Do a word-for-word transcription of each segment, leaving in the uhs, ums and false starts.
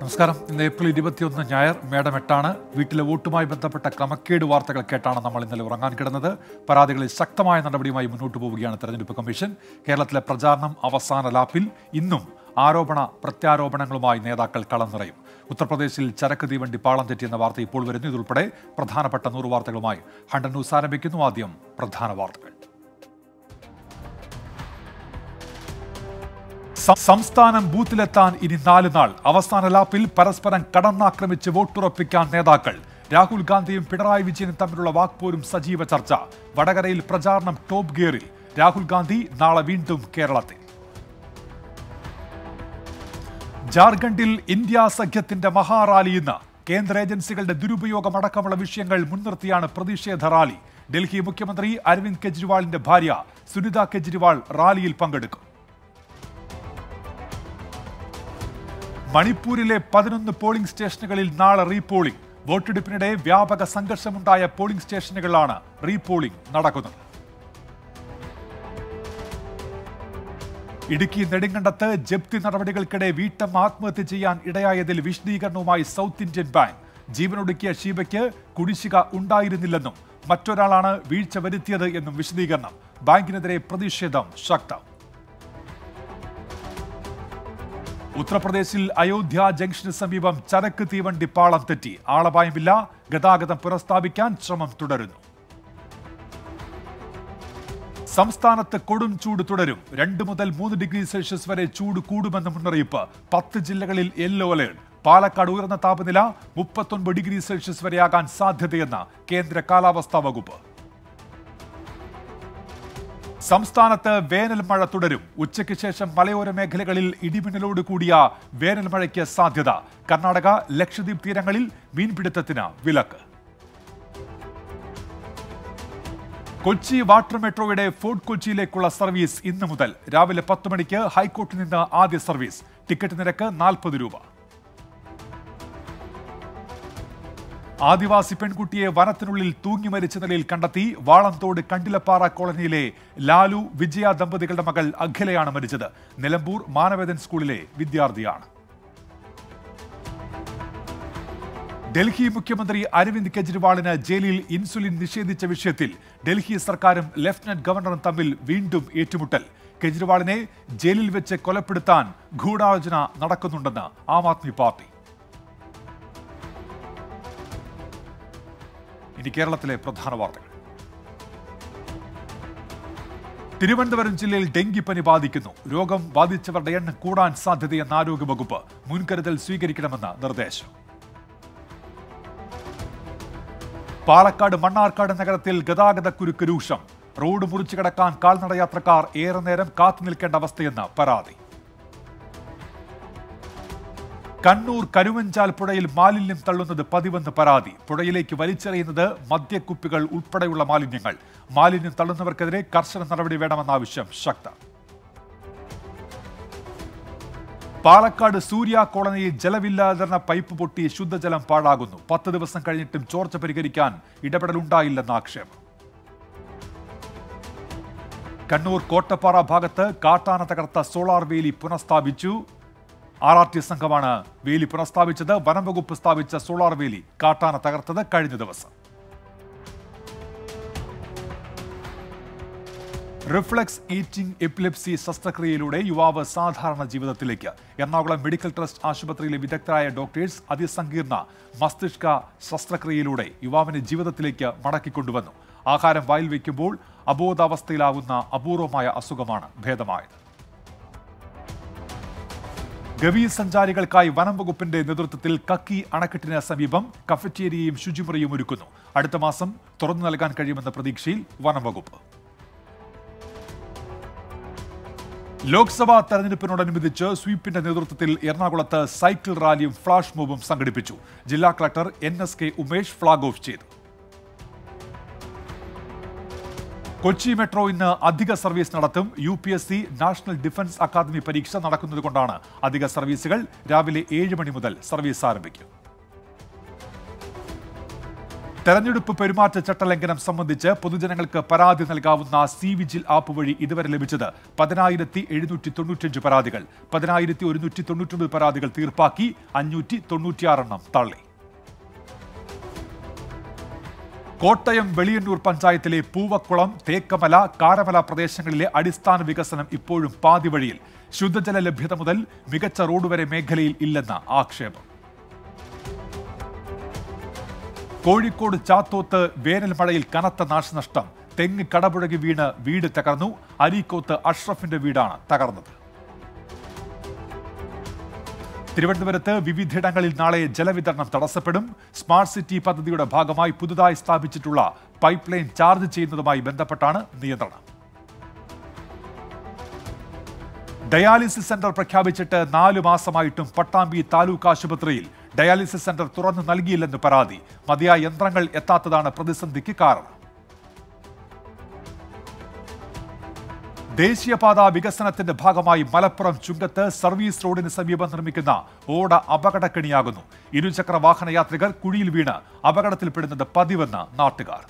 നമസ്കാരം ഇന്ന് ഏപ്രിൽ ഇരുപത്തിയൊന്ന് ഞായർ മേടം എട്ടാണ് വീട്ടിലെ വോട്ടുമായി ബന്ധപ്പെട്ട ക്രമക്കേട് വാർത്തകൾ കേട്ടാണ് നമ്മൾ ഇന്നലെ ഉറങ്ങാൻ കിടന്നത് പരാതികളിൽ ശക്തമായ നടപടിയുമായി മുന്നോട്ട് പോവുകയാണ് തെരഞ്ഞെടുപ്പ് കമ്മീഷൻ കേരളത്തിലെ പ്രചാരണം അവസാന ലാപ്പിൽ ഇന്നും ആരോപണ പ്രത്യാരോപണങ്ങളുമായി നേതാക്കൾ കളം നിറയും ഉത്തർപ്രദേശിൽ ചരക്ക് തീവണ്ടി പാളം തെറ്റിയെന്ന വാർത്ത ഇപ്പോൾ വരുന്നു ഇതുൾപ്പെടെ പ്രധാനപ്പെട്ട നൂറ് വാർത്തകളുമായി ഹണ്ടൻ ന്യൂസ് ആരംഭിക്കുന്നു ആദ്യം പ്രധാന വാർത്തകൾ സംസ്ഥാനം ബൂത്തിലെത്താൻ ഇനി നാല് നാൾ അവസാന ലാപ്പിൽ പരസ്പരം കടന്നാക്രമിച്ച് വോട്ടുറപ്പിക്കാൻ നേതാക്കൾ രാഹുൽ ഗാന്ധിയും പിണറായി വിജയനും തമ്മിലുള്ള വാക്പോരും സജീവ ചർച്ച വടകരയിൽ പ്രചാരണം ടോപ്പ് ഗിയറിൽ രാഹുൽ ഗാന്ധി നാളെ വീണ്ടും കേരളത്തിൽ ജാർഖണ്ഡിൽ ഇന്ത്യ സഖ്യത്തിന്റെ മഹാറാലി ഇന്ന് കേന്ദ്ര ഏജൻസികളുടെ ദുരുപയോഗമടക്കമുള്ള വിഷയങ്ങൾ മുൻനിർത്തിയാണ് പ്രതിഷേധ റാലി ഡൽഹി മുഖ്യമന്ത്രി അരവിന്ദ് കെജ്രിവാളിന്റെ ഭാര്യ സുനിത കെജ്രിവാൾ റാലിയിൽ പങ്കെടുക്കും മണിപ്പൂരിലെ പതിനൊന്ന് പോളിംഗ് സ്റ്റേഷനുകളിൽ നാളെ റീപോളിംഗ് വോട്ടെടുപ്പിനിടെ വ്യാപക സംഘർഷമുണ്ടായ പോളിംഗ് സ്റ്റേഷനുകളിലാണ് റീപോളിംഗ് നടക്കുന്നത് ഇടുക്കി നെടുങ്കണ്ടത്ത് ജപ്തി നടപടികൾക്കിടെ വീട്ടമ്മ ആത്മഹത്യ ചെയ്യാൻ ഇടയായതിൽ വിശദീകരണവുമായി സൗത്ത് ഇന്ത്യൻ ബാങ്ക് ജീവനൊടുക്കിയ ഷീബയ്ക്ക് കുടിശ്ശിക ഉണ്ടായിരുന്നില്ലെന്നും മറ്റൊരാളാണ് വീഴ്ച വരുത്തിയത് എന്നും വിശദീകരണം ബാങ്കിനെതിരെ പ്രതിഷേധം ശക്തം ഉത്തർപ്രദേശിൽ അയോധ്യ ജംഗ്ഷന് സമീപം ചരക്ക് തീവണ്ടി പാളം തെറ്റി ആളപായമില്ല ഗതാഗതം പുനഃസ്ഥാപിക്കാൻ ശ്രമം തുടരുന്നു സംസ്ഥാനത്ത് കൊടും ചൂട് തുടരും രണ്ട് മുതൽ മൂന്ന് ഡിഗ്രി സെൽഷ്യസ് വരെ ചൂട് കൂടുമെന്ന മുന്നറിയിപ്പ് പത്ത് ജില്ലകളിൽ യെല്ലോ അലേർട്ട് പാലക്കാട് ഉയർന്ന താപനില മുപ്പത്തൊൻപത് ഡിഗ്രി സെൽഷ്യസ് വരെയാകാൻ സാധ്യതയെന്ന കേന്ദ്ര കാലാവസ്ഥാ വകുപ്പ് സംസ്ഥാനത്ത് വേനൽ മഴ തുടരും ഉച്ചയ്ക്ക് ശേഷം മലയോര മേഖലകളിൽ ഇടിമിന്നലോട് കൂടിയ വേനൽ മഴയ്ക്ക് സാധ്യത കർണാടക ലക്ഷദ്വീപ് തീരങ്ങളിൽ മീൻപിടുത്തത്തിന് വിലക്ക് കൊച്ചി വാട്ടർ മെട്രോയുടെ ഫോർട്ട് കൊച്ചിയിലേക്കുള്ള സർവീസ് ഇന്ന് മുതൽ രാവിലെ പത്ത് മണിക്ക് ഹൈക്കോർട്ടിൽ നിന്ന് ആദ്യ സർവീസ് ടിക്കറ്റ് നിരക്ക് നാൽപ്പത് രൂപ ആദിവാസി പെൺകുട്ടിയെ വനത്തിനുള്ളിൽ തൂങ്ങി മരിച്ച നിലയിൽ കണ്ടെത്തി വാളംതോട് കണ്ടിലപ്പാറ കോളനിയിലെ ലാലു വിജയ ദമ്പതികളുടെ മകൾ അഖിലയാണ് മരിച്ചത് നിലമ്പൂർ മാനവേദൻ സ്കൂളിലെ വിദ്യാർത്ഥിയാണ് ഡൽഹി മുഖ്യമന്ത്രി അരവിന്ദ് കെജ്രിവാളിന് ജയിലിൽ ഇൻസുലിൻ നിഷേധിച്ച വിഷയത്തിൽ ഡൽഹി സർക്കാരും ലഫ്റ്റനന്റ് ഗവർണറും തമ്മിൽ വീണ്ടും ഏറ്റുമുട്ടൽ കെജ്രിവാളിനെ ജയിലിൽ വെച്ച് കൊലപ്പെടുത്താൻ ഗൂഢാലോചന നടക്കുന്നുണ്ടെന്ന് ആം ആദ്മി പാർട്ടി ഇനി കേരളത്തിലെ പ്രധാന വാർത്തകൾ തിരുവനന്തപുരം ജില്ലയിൽ ഡെങ്കിപ്പനി ബാധിക്കുന്നു രോഗം ബാധിച്ചവരുടെ എണ്ണം കൂടാൻ സാധ്യതയെന്ന ആരോഗ്യവകുപ്പ് മുൻകരുതൽ സ്വീകരിക്കണമെന്ന നിർദ്ദേശം പാലക്കാട് മണ്ണാർക്കാട് നഗരത്തിൽ ഗതാഗതക്കുരുക്ക് രൂക്ഷം റോഡ് മുറിച്ചു കടക്കാൻ കാൽനടയാത്രക്കാർ ഏറെ നേരം കാത്തുനിൽക്കേണ്ട അവസ്ഥയെന്ന പരാതി കണ്ണൂർ കരുവഞ്ചാൽ പുഴയിൽ മാലിന്യം തള്ളുന്നത് പതിവെന്ന് പരാതി പുഴയിലേക്ക് വലിച്ചെറിയുന്നത് മദ്യക്കുപ്പികൾ ഉൾപ്പെടെയുള്ള മാലിന്യങ്ങൾ മാലിന്യം തള്ളുന്നവർക്കെതിരെ കർശന നടപടി വേണമെന്ന ആവശ്യം ശക്തം പാലക്കാട് സൂര്യ കോളനിയിൽ ജലവിതരണ പൈപ്പ് പൊട്ടി ശുദ്ധജലം പാഴാകുന്നു പത്ത് ദിവസം കഴിഞ്ഞിട്ടും ചോർച്ച പരിഹരിക്കാൻ ഇടപെടലുണ്ടായില്ലെന്ന ആക്ഷേപം കണ്ണൂർ കോട്ടപ്പാറ ഭാഗത്ത് കാട്ടാന തകർത്ത സോളാർ വേലി പുനഃസ്ഥാപിച്ചു ആർ ആർ ടി സംഘമാണ് വേലി പുനഃസ്ഥാപിച്ചത് വനം വകുപ്പ് സ്ഥാപിച്ച സോളാർ വേലി കാട്ടാന തകർത്തത് കഴിഞ്ഞ ദിവസം റിഫ്ലക്സ് ഈറ്റിംഗ് എപ്പിലെപ്സി ശസ്ത്രക്രിയയിലൂടെ യുവാവ് സാധാരണ ജീവിതത്തിലേക്ക് എറണാകുളം മെഡിക്കൽ ട്രസ്റ്റ് ആശുപത്രിയിലെ വിദഗ്ധരായ ഡോക്ടേഴ്സ് അതിസങ്കീർണ മസ്തിഷ്ക ശസ്ത്രക്രിയയിലൂടെ യുവാവിനെ ജീവിതത്തിലേക്ക് മടക്കിക്കൊണ്ടുവന്നു ആഹാരം വായിൽ വയ്ക്കുമ്പോൾ അബോധാവസ്ഥയിലാവുന്ന അപൂർവമായ അസുഖമാണ് ഭേദമായത് ഗവി സഞ്ചാരികൾക്കായി വനം വകുപ്പിന്റെ നേതൃത്വത്തിൽ കക്കി അണക്കെട്ടിന് സമീപം കഫറ്റേരിയയും ശുചിമുറിയും ഒരുക്കുന്നു അടുത്ത മാസം തുറന്നു നൽകാൻ കഴിയുമെന്ന പ്രതീക്ഷയിൽ വനം വകുപ്പ് ലോക്സഭാ തെരഞ്ഞെടുപ്പിനോടനുബന്ധിച്ച് സ്വീപ്പിന്റെ നേതൃത്വത്തിൽ എറണാകുളത്ത് സൈക്കിൾ റാലിയും ഫ്ളാഷ് മോബും സംഘടിപ്പിച്ചു ജില്ലാ collector N S K Umesh flag off ചെയ്തു കൊച്ചി മെട്രോ ഇന്ന് അധിക സർവീസ് നടത്തും U P S C national defence academy പരീക്ഷ നടക്കുന്നതുകൊണ്ടാണ് അധിക സർവീസുകൾ രാവിലെ ഏഴ് മണി മുതൽ സർവീസ് ആരംഭിക്കും തെരഞ്ഞെടുപ്പ് പെരുമാറ്റച്ചട്ട ലംഘനം സംബന്ധിച്ച് പൊതുജനങ്ങൾക്ക് പരാതി നൽകാവുന്ന സി വിജിൽ ആപ്പ് വഴി ഇതുവരെ ലഭിച്ചത് പതിനായിരത്തി എഴുന്നൂറ്റി തൊണ്ണൂറ്റിയഞ്ച് പരാതികൾ. പതിനായിരത്തി ഒരുന്നൂറ്റി തൊണ്ണൂറ്റൊമ്പത് പരാതികൾ തീർപ്പാക്കി, അഞ്ഞൂറ്റി തൊണ്ണൂറ്റിയാറെണ്ണം തള്ളി. കോട്ടയം വെളിയന്നൂർ പഞ്ചായത്തിലെ പൂവക്കുളം, തേക്കമല, കാരമല പ്രദേശങ്ങളിലെ അടിസ്ഥാന വികസനം ഇപ്പോഴും പാതി വഴിയിൽ. ശുദ്ധജല ലഭ്യത മുതൽ മികച്ച റോഡ് വരെ മേഖലയിൽ ഇല്ലെന്ന ആക്ഷേപം. കോഴിക്കോട് ചാത്തോത്ത് വേനൽ മഴയിൽ കനത്ത നാശനഷ്ടം. തെങ്ങ് കടപുഴകി വീണ് വീട് തകർന്നു. അരീക്കോത്ത് അഷ്റഫിന്റെ വീടാണ് തകർന്നത്. തിരുവനന്തപുരത്ത് വിവിധയിടങ്ങളിൽ നാളെ ജലവിതരണം തടസ്സപ്പെടും. സ്മാർട്ട് സിറ്റി പദ്ധതിയുടെ ഭാഗമായി പുതുതായി സ്ഥാപിച്ചിട്ടുള്ള പൈപ്പ് ലൈൻ ചാർജ് ചെയ്യുന്നതുമായി ബന്ധപ്പെട്ടാണ് നിയന്ത്രണം. ഡയാലിസിസ് സെന്റർ പ്രഖ്യാപിച്ചിട്ട് നാലു മാസമായിട്ടും പട്ടാമ്പി താലൂക്ക് ആശുപത്രിയിൽ ഡയാലിസിസ് സെന്റർ തുറന്നു നൽകിയില്ലെന്ന് പരാതി. മതിയായ യന്ത്രങ്ങൾ എത്താത്തതാണ് പ്രതിസന്ധിക്ക് കാരണം. ദേശീയപാത വികസനത്തിന്റെ ഭാഗമായി മലപ്പുറം ചുങ്കത്ത് സർവീസ് റോഡിന് സമീപം നിർമ്മിക്കുന്ന ഓട അപകടക്കെണിയാകുന്നു. ഇരുചക്ര വാഹന യാത്രികർ കുഴിയിൽ വീണ് അപകടത്തിൽപ്പെടുന്നത് പതിവെന്ന് നാട്ടുകാർ.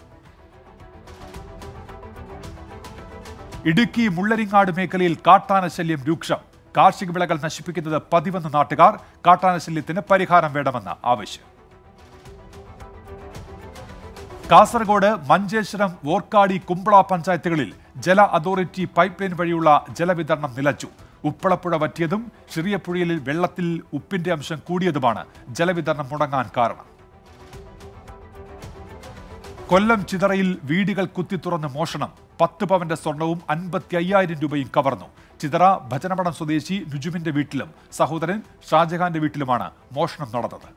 ഇടുക്കി മുള്ളരിങ്ങാട് മേഖലയിൽ കാട്ടാന ശല്യം രൂക്ഷം. കാർഷിക വിളകൾ നശിപ്പിക്കുന്നത് പതിവെന്ന് നാട്ടുകാർ. കാട്ടാന ശല്യത്തിന് പരിഹാരം വേണമെന്ന ആവശ്യം. കാസർഗോഡ് മഞ്ചേശ്വരം വോർക്കാടി കുമ്പള പഞ്ചായത്തുകളിൽ ജല അതോറിറ്റി പൈപ്പ് ലൈൻ വഴിയുള്ള ജലവിതരണം നിലച്ചു. ഉപ്പളപ്പുഴ വറ്റിയതും ചെറിയപ്പുഴയിൽ വെള്ളത്തിൽ ഉപ്പിന്റെ അംശം കൂടിയതുമാണ് ജലവിതരണം മുടങ്ങാൻ കാരണം. കൊല്ലം ചിതറയിൽ വീടുകൾ കുത്തി തുറന്ന് മോഷണം. പത്ത് പവന്റെ സ്വർണവും അൻപത്തി അയ്യായിരം രൂപയും കവർന്നു. ചിതറ ഭജനമഠം സ്വദേശി രുജുവിന്റെ വീട്ടിലും സഹോദരൻ ഷാജഹാന്റെ വീട്ടിലുമാണ് മോഷണം നടന്നത്.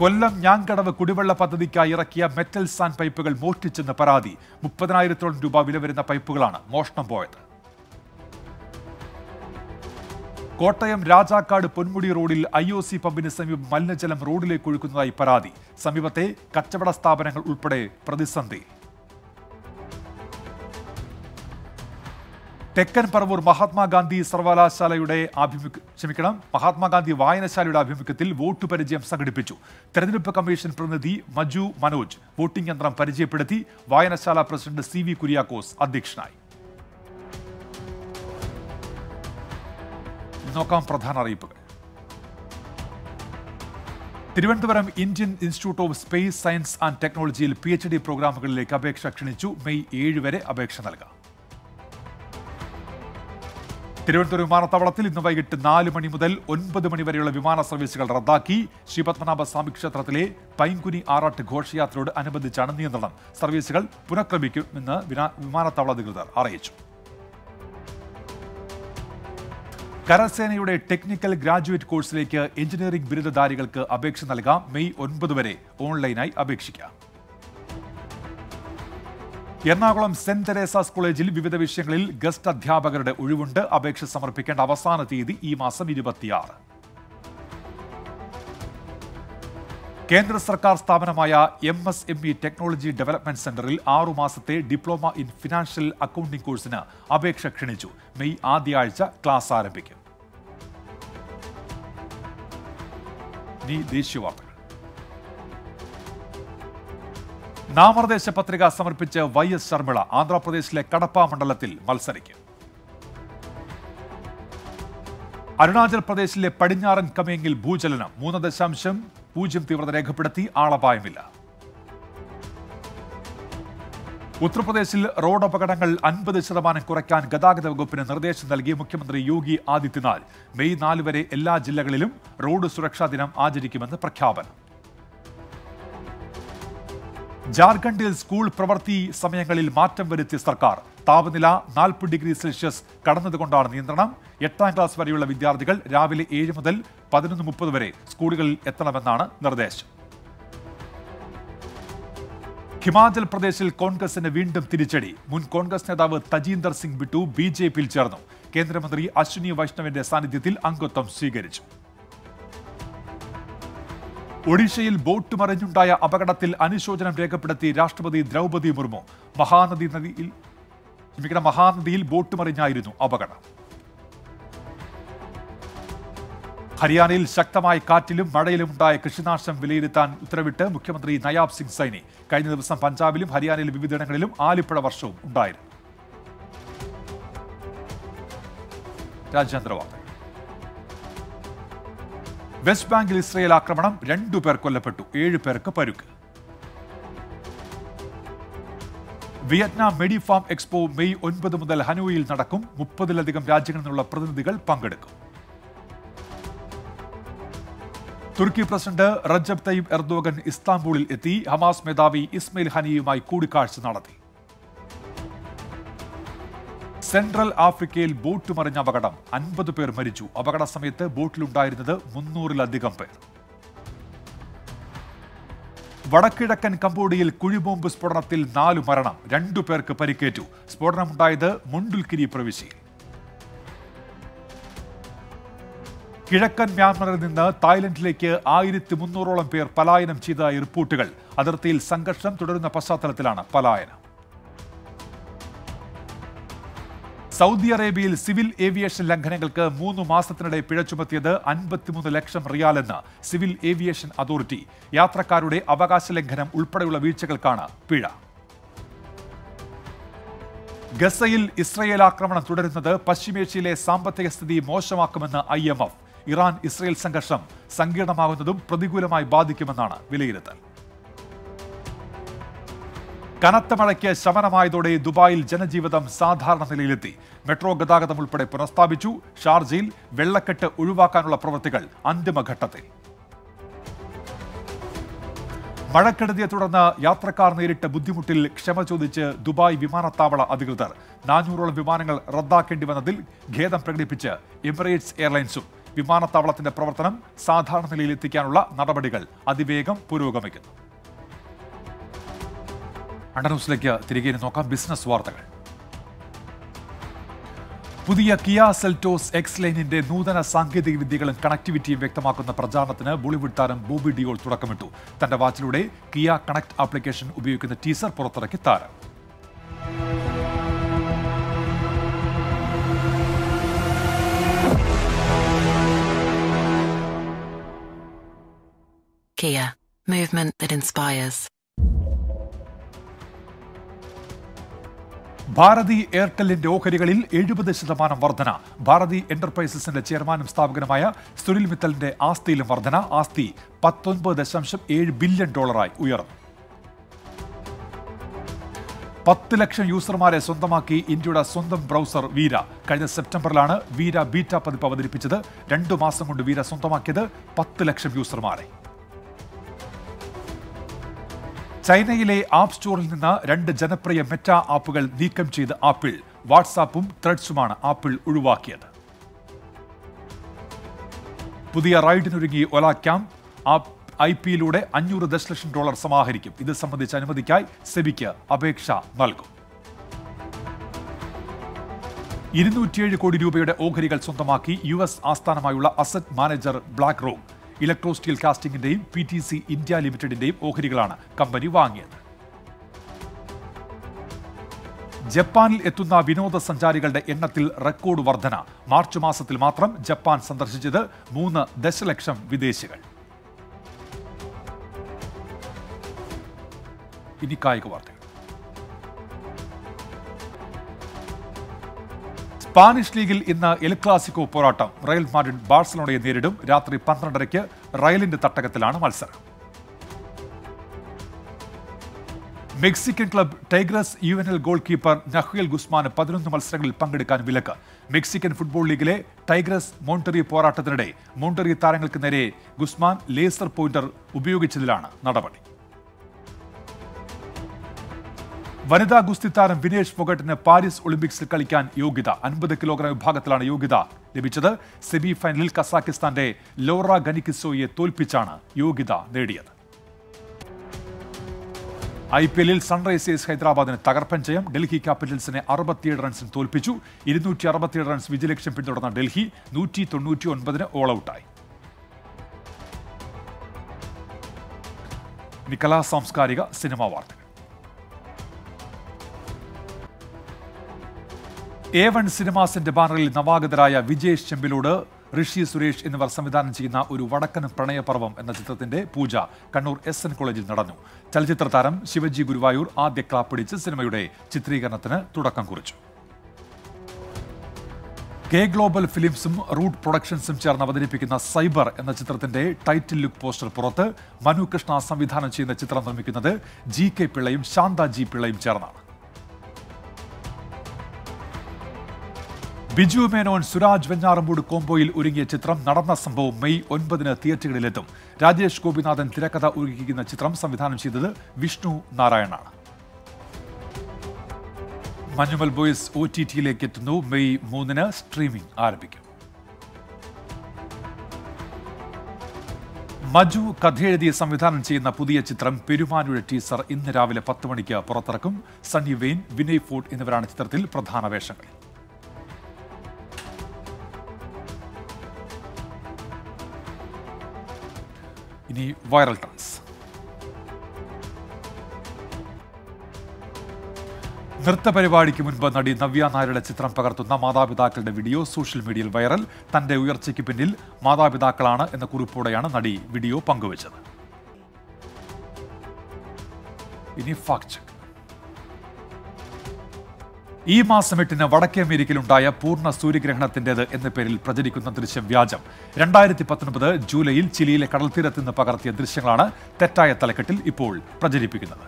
കൊല്ലം ഞാങ്കടവ് കുടിവെള്ള പദ്ധതിക്കായി ഇറക്കിയ മെറ്റൽ സാൻഡ് പൈപ്പുകൾ മോഷ്ടിച്ചെന്ന് പരാതി. മുപ്പതിനായിരത്തോളം രൂപ വില വരുന്ന പൈപ്പുകളാണ് മോഷണം പോയത്. കോട്ടയം രാജാക്കാട് പൊന്മുടി റോഡിൽ ഐ ഒ സി പമ്പിന് സമീപം മലിനജലം റോഡിലേക്ക് ഒഴുക്കുന്നതായി പരാതി. സമീപത്തെ കച്ചവട സ്ഥാപനങ്ങൾ ഉൾപ്പെടെ പ്രതിസന്ധി. തെക്കൻ പറവൂർ മഹാത്മാഗാന്ധി സർവകലാശാലയുടെ ആഭിമുഖ്യം ക്ഷമിക്കണം മഹാത്മാഗാന്ധി വായനശാലയുടെ ആഭിമുഖ്യത്തിൽ വോട്ട് പരിചയം സംഘടിപ്പിച്ചു. തെരഞ്ഞെടുപ്പ് കമ്മീഷൻ പ്രതിനിധി മജു മനോജ് വോട്ടിംഗ് യന്ത്രം പരിചയപ്പെടുത്തി. വായനശാല പ്രസിഡന്റ് സി വി കുര്യാക്കോസ് അധ്യക്ഷനായി. നോക്കാം പ്രധാന അറിയിപ്പുകൾ. Thiruvananthapuram Indian institute of space science and ടെക്നോളജിയിൽ പി എച്ച് ഡി പ്രോഗ്രാമുകളിലേക്ക് അപേക്ഷ ക്ഷണിച്ചു. മെയ് ഏഴ് വരെ അപേക്ഷ നൽകാം. തിരുവനന്തപുരം വിമാനത്താവളത്തിൽ ഇന്ന് വൈകിട്ട് നാല് മണി മുതൽ ഒൻപത് മണി വരെയുള്ള വിമാന സർവീസുകൾ റദ്ദാക്കി. ശ്രീപത്മനാഭസ്വാമി ക്ഷേത്രത്തിലെ പൈങ്കുനി ആറാട്ട് ഘോഷയാത്രയോട് അനുബന്ധിച്ചാണ് നിയന്ത്രണം. സർവീസുകൾ പുനഃക്രമിക്കുമെന്ന് വിമാനത്താവള അധികൃതർ അറിയിച്ചു. കരസേനയുടെ ടെക്നിക്കൽ ഗ്രാജുവേറ്റ് കോഴ്സിലേക്ക് എഞ്ചിനീയറിംഗ് ബിരുദധാരികൾക്ക് അപേക്ഷ നൽകാം. മെയ് ഒൻപത് വരെ ഓൺലൈനായി അപേക്ഷിക്കാം. എറണാകുളം സെന്റ് തെരേസാസ് കോളേജിൽ വിവിധ വിഷയങ്ങളിൽ ഗസ്റ്റ് അധ്യാപകരുടെ ഒഴിവുണ്ട്. അപേക്ഷ സമർപ്പിക്കേണ്ട അവസാന തീയതി ഈ മാസം ഇരുപത്തിയാറ്. കേന്ദ്ര സർക്കാർ സ്ഥാപനമായ M S M E technology development സെന്ററിൽ ആറുമാസത്തെ ഡിപ്ലോമ ഇൻ ഫിനാൻഷ്യൽ അക്കൗണ്ടിംഗ് കോഴ്സിന് അപേക്ഷ ക്ഷണിച്ചു. മെയ് ആദ്യ ആഴ്ച ക്ലാസ് ആരംഭിക്കും. നാമനിർദ്ദേശ പത്രിക സമർപ്പിച്ച് വൈ എസ് ശർമിള ആന്ധ്രാപ്രദേശിലെ കടപ്പ മണ്ഡലത്തിൽ മത്സരിക്കും. അരുണാചൽ പ്രദേശിലെ പടിഞ്ഞാറൻ കമേങ്ങിൽ ഭൂചലനം മൂന്ന് ദശാംശം പൂജ്യം തീവ്രത രേഖപ്പെടുത്തി. ആളപായമില്ല. ഉത്തർപ്രദേശിൽ റോഡ് അപകടങ്ങൾ അൻപത് ശതമാനം കുറയ്ക്കാൻ ഗതാഗത വകുപ്പിന് നിർദ്ദേശം നൽകി മുഖ്യമന്ത്രി യോഗി ആദിത്യനാഥ്. മെയ് നാല് വരെ എല്ലാ ജില്ലകളിലും റോഡ് സുരക്ഷാ ദിനം ആചരിക്കുമെന്ന് പ്രഖ്യാപനം. ജാർഖണ്ഡിൽ സ്കൂൾ പ്രവൃത്തി സമയങ്ങളിൽ മാറ്റം വരുത്തിയ സർക്കാർ. താപനില നാൽപ്പത് ഡിഗ്രി സെൽഷ്യസ് കടന്നതുകൊണ്ടാണ് നിയന്ത്രണം. എട്ടാം ക്ലാസ് വരെയുള്ള വിദ്യാർത്ഥികൾ രാവിലെ ഏഴ് മുതൽ പതിനൊന്ന് മുപ്പത് വരെ സ്കൂളുകളിൽ എത്തണമെന്നാണ് നിർദ്ദേശം. ഹിമാചൽ പ്രദേശിൽ കോൺഗ്രസിന് വീണ്ടും തിരിച്ചടി. മുൻ കോൺഗ്രസ് നേതാവ് തജീന്ദർ സിംഗ് ബിട്ടു ബി ജെ പിയിൽ ചേർന്നു. കേന്ദ്രമന്ത്രി അശ്വിനി വൈഷ്ണവിന്റെ സാന്നിധ്യത്തിൽ അംഗത്വം സ്വീകരിച്ചു. ഒഡീഷയിൽ ബോട്ട് മറിഞ്ഞുണ്ടായ അപകടത്തിൽ അനുശോചനം രേഖപ്പെടുത്തി രാഷ്ട്രപതി ദ്രൗപദി മുർമു. മഹാനദി നദിയിൽ ക്ഷമിക്കണം മഹാനദിയിൽ ബോട്ട് മറിഞ്ഞായിരുന്നു അപകടം. ഹരിയാനയിൽ ശക്തമായ കാറ്റിലും മഴയിലുമുണ്ടായ കൃഷിനാശം വിലയിരുത്താൻ ഉത്തരവിട്ട് മുഖ്യമന്ത്രി നയാബ് സിംഗ് സൈനി. കഴിഞ്ഞ ദിവസം പഞ്ചാബിലും ഹരിയാനയിലും വിവിധയിടങ്ങളിലും ആലിപ്പഴ വർഷവും ഉണ്ടായിരുന്നു. രാജ്യാന്തരവാർത്ത. വെസ്റ്റ് ബാങ്കിൽ ഇസ്രയേൽ ആക്രമണം, രണ്ടുപേർ കൊല്ലപ്പെട്ടു, ഏഴ് പേർക്ക് പരുക്ക്. വിയറ്റ്നാം മെഡിഫാം എക്സ്പോ മെയ് ഒൻപത് മുതൽ ഹനോയിൽ നടക്കും. മുപ്പതിലധികം രാജ്യങ്ങളിൽ നിന്നുള്ള പ്രതിനിധികൾ പങ്കെടുക്കും. തുർക്കി പ്രസിഡന്റ് റജബ് തയ്യിബ് എർദോഗൻ ഇസ്താംബൂളിൽ എത്തി. ഹമാസ് മേധാവി ഇസ്മയിൽ ഹനിയുമായി കൂടിക്കാഴ്ച നടത്തി. സെൻട്രൽ ആഫ്രിക്കയിൽ ബോട്ട് മറിഞ്ഞ അപകടം, അൻപത് പേർ മരിച്ചു. അപകട സമയത്ത് ബോട്ടിലുണ്ടായിരുന്നത് മുന്നൂറിലധികം പേർ. വടക്കിഴക്കൻ കംബോഡിയയിൽ കുഴിബോംബ് സ്ഫോടനത്തിൽ നാലു മരണം, രണ്ടു പേർക്ക് പരിക്കേറ്റു. സ്ഫോടനമുണ്ടായത് മുണ്ടുൽക്കിരി പ്രവിശ്യയിൽ. കിഴക്കൻ മ്യാൻമറിൽ നിന്ന് തായ്ലൻഡിലേക്ക് ആയിരത്തി മുന്നൂറോളം പേർ പലായനം ചെയ്തതായി റിപ്പോർട്ടുകൾ. അതിർത്തിയിൽ സംഘർഷം തുടരുന്ന പശ്ചാത്തലത്തിലാണ് പലായനം. സൗദി അറേബ്യയിൽ സിവിൽ ഏവിയേഷൻ ലംഘനങ്ങൾക്ക് മൂന്ന് മാസത്തിനിടെ പിഴ ചുമത്തിയത് അൻപത്തിമൂന്ന് ലക്ഷം റിയാലെന്ന് സിവിൽ ഏവിയേഷൻ അതോറിറ്റി. യാത്രക്കാരുടെ അവകാശ ലംഘനം ഉൾപ്പെടെയുള്ള വീഴ്ചകൾക്കാണ് പിഴ. ഗസയിൽ ഇസ്രയേൽ ആക്രമണം തുടരുന്നത് പശ്ചിമേഷ്യയിലെ സാമ്പത്തിക സ്ഥിതി മോശമാക്കുമെന്ന് I M F. Iran Israel സംഘർഷം സങ്കീർണമാകുന്നതും പ്രതികൂലമായി ബാധിക്കുമെന്നാണ് വിലയിരുത്തൽ. കനത്ത മഴയ്ക്ക് ശമനമായതോടെ ദുബായിൽ ജനജീവിതം സാധാരണ നിലയിലെത്തി. മെട്രോ ഗതാഗതം ഉൾപ്പെടെ പുനഃസ്ഥാപിച്ചു. ഷാർജയിൽ വെള്ളക്കെട്ട് ഒഴിവാക്കാനുള്ള പ്രവൃത്തികൾ അന്തിമഘട്ടത്തിൽ. മഴക്കെടുതിയെ തുടർന്ന് യാത്രക്കാർ നേരിട്ട ബുദ്ധിമുട്ടിൽ ക്ഷമ ചോദിച്ച് ദുബായ് വിമാനത്താവള അധികൃതർ. നാനൂറോളം വിമാനങ്ങൾ റദ്ദാക്കേണ്ടി വന്നതിൽ ഖേദം പ്രകടിപ്പിച്ച് എമിറേറ്റ്സ് എയർലൈൻസും. വിമാനത്താവളത്തിന്റെ പ്രവർത്തനം സാധാരണ നിലയിലെത്തിക്കാനുള്ള നടപടികൾ അതിവേഗം പുരോഗമിക്കുന്നു. അണ്ടർന്യൂസിലേക്ക് തിരികെ നോക്കാം. ബിസിനസ് വാർത്തകൾ. പുതിയ കിയ സെൽറ്റോസ് എക്സ് ലൈനിന്റെ നൂതന സാങ്കേതിക വിദ്യകളും കണക്ടിവിറ്റിയും വ്യക്തമാക്കുന്ന പ്രചാരണത്തിന് ബോളിവുഡ് താരം ബോബി ഡിയോൾ തുടക്കമിട്ടു. തന്റെ വാച്ചിലൂടെ കിയ കണക്ട് ആപ്ലിക്കേഷൻ ഉപയോഗിക്കുന്ന ടീസർ പുറത്തിറക്കി താരം. Kia, movement that inspires. Bharati എയർടെല്ലിന്റെ ഓഹരികളിൽ എഴുപത് ശതമാനം വർധന. ഭാരതി എന്റർപ്രൈസസിന്റെ ചെയർമാനും സ്ഥാപകനുമായ സുനിൽ മിത്തലിന്റെ ആസ്തിയിലും വർധന. ആസ്തി പത്തൊൻപത് ദശാംശം ഏഴ് ബില്യൺ ഡോളറായി ഉയർന്നു. പത്ത് ലക്ഷം യൂസർമാരെ സ്വന്തമാക്കി ഇന്ത്യയുടെ സ്വന്തം ബ്രൗസർ വീര. കഴിഞ്ഞ സെപ്റ്റംബറിലാണ് വീര ബീറ്റ പതിപ്പ് അവതരിപ്പിച്ചത്. രണ്ടു മാസം കൊണ്ട് വീര സ്വന്തമാക്കിയത് പത്ത് ലക്ഷം യൂസർമാരെ. ചൈനയിലെ ആപ്പ് സ്റ്റോറിൽ നിന്ന് രണ്ട് ജനപ്രിയ മെറ്റാ ആപ്പുകൾ നീക്കം ചെയ്ത് ആപ്പിൾ. വാട്സാപ്പും ത്രെഡ്സുമാണ് ആപ്പിൾ ഒഴിവാക്കിയത്. പുതിയ റൈഡിനൊരുങ്ങി ഒല ക്യാമ്പ്. ഐ പിയിലൂടെ അഞ്ഞൂറ് ദശലക്ഷം ഡോളർ സമാഹരിക്കും. ഇത് സംബന്ധിച്ച അനുമതിക്കായി സെബിക്ക് അപേക്ഷ നൽകും. ഇരുന്നൂറ്റിയേഴ് കോടി രൂപയുടെ ഓഹരികൾ സ്വന്തമാക്കി യു എസ് ആസ്ഥാനമായുള്ള asset manager BlackRock. Electrosteel കാസ്റ്റിംഗിന്റെയും പി ടി സി ഇന്ത്യ ലിമിറ്റഡിന്റെയും ഓഹരികളാണ് കമ്പനി വാങ്ങിയത്. ജപ്പാനിൽ എത്തുന്ന വിനോദസഞ്ചാരികളുടെ എണ്ണത്തിൽ റെക്കോർഡ് വർധന. മാർച്ച് മാസത്തിൽ മാത്രം ജപ്പാൻ സന്ദർശിച്ചത് മൂന്ന് ദശലക്ഷം വിദേശികൾ. ഇനി കായിക വാർത്തകൾ. സ്പാനിഷ് ലീഗിൽ ഇന്ന് എൽ ക്ലാസിക്കോ പോരാട്ടം. റയൽ മാഡ്രിഡ് ബാഴ്സലോണയെ നേരിടും. രാത്രി പന്ത്രണ്ടരയ്ക്ക് റയലിന്റെ തട്ടകത്തിലാണ് മത്സരം. Mexican club Tigres U N L goal keeper Nahuel ഗുസ്മാന് പതിനൊന്ന് മത്സരങ്ങളിൽ പങ്കെടുക്കാൻ വിലക്ക്. മെക്സിക്കൻ ഫുട്ബോൾ ലീഗിലെ ടൈഗ്രസ് മോണ്ടെറി പോരാട്ടത്തിനിടെ മോണ്ടെറി താരങ്ങൾക്ക് നേരെ ഗുസ്മാൻ ലേസർ പോയിന്റർ ഉപയോഗിച്ചതിലാണ് നടപടി. വനിതാ ഗുസ്തി താരം വിനേഷ് ഫോഗട്ടിന് പാരീസ് ഒളിമ്പിക്സിൽ കളിക്കാൻ യോഗ്യത. അൻപത് കിലോഗ്രാം വിഭാഗത്തിലാണ് യോഗ്യത ലഭിച്ചത്. സെമി ഫൈനലിൽ കസാക്കിസ്ഥാന്റെ ലോറ ഗനികിസോയെ തോൽപ്പിച്ചാണ് യോഗ്യത നേടിയത്. ഐ പി എല്ലിൽ സൺറൈസേഴ്സ് ഹൈദരാബാദിന് തകർപ്പൻ ജയം. ഡൽഹി ക്യാപിറ്റൽസിനെ അറുപത്തിയേഴ് റൺസിന് തോൽപ്പിച്ചു. ഇരുന്നൂറ്റി അറുപത്തിയേഴ് റൺസ് വിജയലക്ഷ്യം പിന്തുടർന്ന ഡൽഹി നൂറ്റി തൊണ്ണൂറ്റി ഒൻപതിന് ഓൾ ഔട്ടായി. നിക്കലാ സാംസ്കാരിക സിനിമാ വാർത്തകൾ. എ വൺ സിനിമാസിന്റെ ബാനറിൽ നവാഗതരായ വിജേഷ് ചെമ്പിലോട് ഋഷി സുരേഷ് എന്നിവർ സംവിധാനം ചെയ്യുന്ന ഒരു വടക്കൻ പ്രണയപർവം എന്ന ചിത്രത്തിന്റെ പൂജ കണ്ണൂർ എസ് എൻ കോളേജിൽ നടന്നു. ചലച്ചിത്ര താരം ശിവജി ഗുരുവായൂർ ആദ്യ ക്ലാപ്പിടിച്ച് സിനിമയുടെ ചിത്രീകരണത്തിന് തുടക്കം കുറിച്ചു. കെ ഗ്ലോബൽ ഫിലിംസും റൂട്ട് പ്രൊഡക്ഷൻസും ചേർന്ന് അവതരിപ്പിക്കുന്ന സൈബർ എന്ന ചിത്രത്തിന്റെ ടൈറ്റിൽ ലുക്ക് പോസ്റ്റർ പുറത്ത്. മനു കൃഷ്ണ സംവിധാനം ചെയ്യുന്ന ചിത്രം നിർമ്മിക്കുന്നത് ജി കെ പിള്ളയും ശാന്ത ജി പിള്ളയും ചേർന്നാണ്. ബിജു മേനോൻ സുരാജ് വെഞ്ഞാറമ്പൂട് കോംബോയിൽ ഒരുങ്ങിയ ചിത്രം നടന്ന സംഭവം മെയ് ഒൻപതിന് തിയേറ്ററുകളിലെത്തും. രാജേഷ് ഗോപിനാഥൻ തിരക്കഥ ഒരുക്കിയിരിക്കുന്ന ചിത്രം സംവിധാനം ചെയ്തത് വിഷ്ണു നാരായണാണ്. മഞ്ഞുമൽ ബോയ്സ് ഒ ടി ടിയിലേക്ക് എത്തുന്നു. മെയ് മൂന്നിന് സ്ട്രീമിംഗ് ആരംഭിക്കും. മജു കഥയെഴുതി സംവിധാനം ചെയ്യുന്ന പുതിയ ചിത്രം പെരുമാനയുടെ ടീസർ ഇന്ന് രാവിലെ പത്ത് മണിക്ക് പുറത്തിറക്കും. സണ്ണി വെയിൻ, വിനയ് ഫോർട്ട് എന്നിവരാണ് ചിത്രത്തിൽ പ്രധാന വേഷങ്ങൾ. ഇനി വൈറൽ ട്രെൻഡ്സ്. നൃത്തപരിപാടിക്ക് മുൻപ് നടി നവ്യ നായരുടെ ചിത്രം പകർത്തുന്ന മാതാപിതാക്കളുടെ വീഡിയോ സോഷ്യൽ മീഡിയയിൽ വൈറൽ. തന്റെ ഉയർച്ചയ്ക്ക് പിന്നിൽ മാതാപിതാക്കളാണ് എന്ന കുറിപ്പോടെയാണ് നടി വീഡിയോ പങ്കുവച്ചത്. ഇനി ഫാക്ട് ചെക്ക്. ഈ മാസം എട്ടിന് വടക്കേ അമേരിക്കയിലുണ്ടായ പൂർണ്ണ സൂര്യഗ്രഹണത്തിന്റേത് എന്ന പേരിൽ പ്രചരിക്കുന്ന ദൃശ്യം വ്യാജം. രണ്ടായിരത്തി പത്തൊൻപത് ജൂലൈയിൽ ചിലിയിലെ കടൽത്തീരത്ത് നിന്ന് പകർത്തിയ ദൃശ്യങ്ങളാണ് തെറ്റായ തലക്കെട്ടിൽ ഇപ്പോൾ പ്രചരിപ്പിക്കുന്നത്.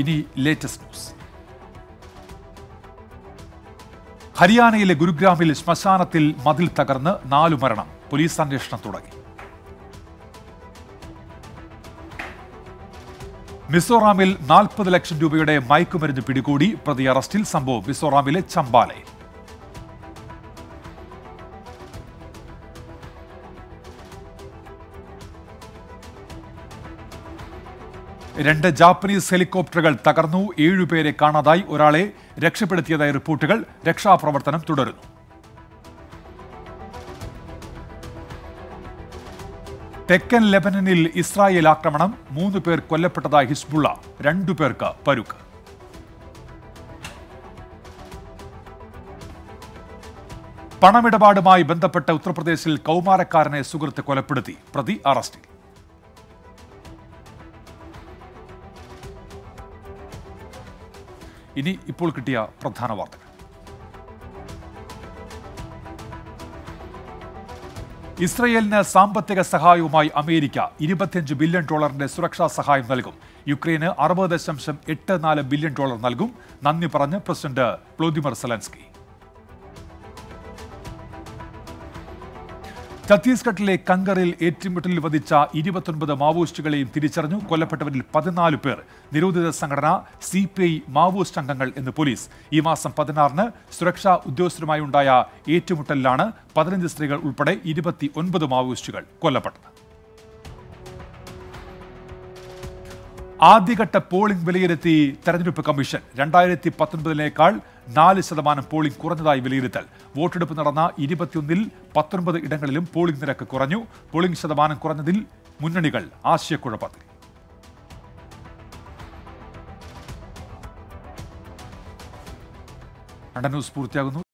ഇനി ലേറ്റസ്റ്റ് ന്യൂസ്. ഹരിയാനയിലെ ഗുരുഗ്രാമിൽ ശ്മശാനത്തിൽ മതിൽ തകർന്ന് നാലു മരണം. പോലീസ് അന്വേഷണം തുടങ്ങി. മിസോറാമിൽ നാൽപ്പത് ലക്ഷം രൂപയുടെ മയക്കുമരുന്ന് പിടികൂടി. പ്രതി അറസ്റ്റിൽ. സംഭവം മിസോറാമിലെ ചമ്പാലയിൽ. രണ്ട് ജാപ്പനീസ് ഹെലികോപ്റ്ററുകൾ തകർന്നു. ഏഴുപേരെ കാണാതായി. ഒരാളെ രക്ഷപ്പെടുത്തിയതായി റിപ്പോർട്ടുകൾ. രക്ഷാപ്രവർത്തനം തുടരുന്നു. തെക്കൻ ലെബനനിൽ ഇസ്രായേൽ ആക്രമണം. മൂന്ന് പേർ കൊല്ലപ്പെട്ടതായി ഹിസ്ബുള്ള. രണ്ടു പേർക്ക് പരുക്ക്. പണമിടപാടുമായി ബന്ധപ്പെട്ട ഉത്തർപ്രദേശിൽ കൗമാരക്കാരനെ സുഹൃത്ത് കൊലപ്പെടുത്തി. പ്രതി അറസ്റ്റിൽ. ഇനി ഇപ്പോൾ കിട്ടിയ പ്രധാന വാർത്തകൾ. ഇസ്രയേലിന് സാമ്പത്തിക സഹായവുമായി അമേരിക്ക ഇരുപത്തിയഞ്ച് ബില്യൺ ഡോളറിന്റെ സുരക്ഷാ സഹായം നൽകും. യുക്രൈന് അറുപത് ദശാംശം എട്ട് നാല് ബില്യൺ ഡോളർ നൽകും. നന്ദി പറഞ്ഞ് പ്രസിഡന്റ് വ്ളോദിമിർ സെലൻസ്കി. ഛത്തീസ്ഗഡിലെ കങ്കറിൽ ഏറ്റുമുട്ടലിൽ വധിച്ച ഇരുപത്തൊൻപത് മാവോയിസ്റ്റുകളെയും തിരിച്ചറിഞ്ഞു. കൊല്ലപ്പെട്ടവരിൽ പതിനാല് പേർ നിരോധിത സംഘടന സി പി ഐ മാവോയിസ്റ്റ് അംഗങ്ങൾ എന്ന് പോലീസ്. ഈ മാസം പതിനാറിന് സുരക്ഷാ ഉദ്യോഗസ്ഥരുമായി ഉണ്ടായ ഏറ്റുമുട്ടലിലാണ് പതിനഞ്ച് സ്ത്രീകൾ ഉൾപ്പെടെ ഇരുപത്തി ഒൻപത് മാവോയിസ്റ്റുകൾ കൊല്ലപ്പെട്ടത്. ആദ്യഘട്ട പോളിംഗ് വിലയിരുത്തി തെരഞ്ഞെടുപ്പ് കമ്മീഷൻ. രണ്ടായിരത്തി പത്തൊൻപതിനേക്കാൾ നാല് ശതമാനം പോളിംഗ് കുറഞ്ഞതായി വിലയിരുത്തൽ. വോട്ടെടുപ്പ് നടന്ന ഇരുപത്തിയൊന്നിൽ പത്തൊൻപത് ഇടങ്ങളിലും പോളിംഗ് നിരക്ക് കുറഞ്ഞു. പോളിംഗ് ശതമാനം കുറഞ്ഞതിൽ മുന്നണികൾ ആശയക്കുഴപ്പത്തിൽ. ന്യൂസ് പൂർത്തിയാകുന്നു.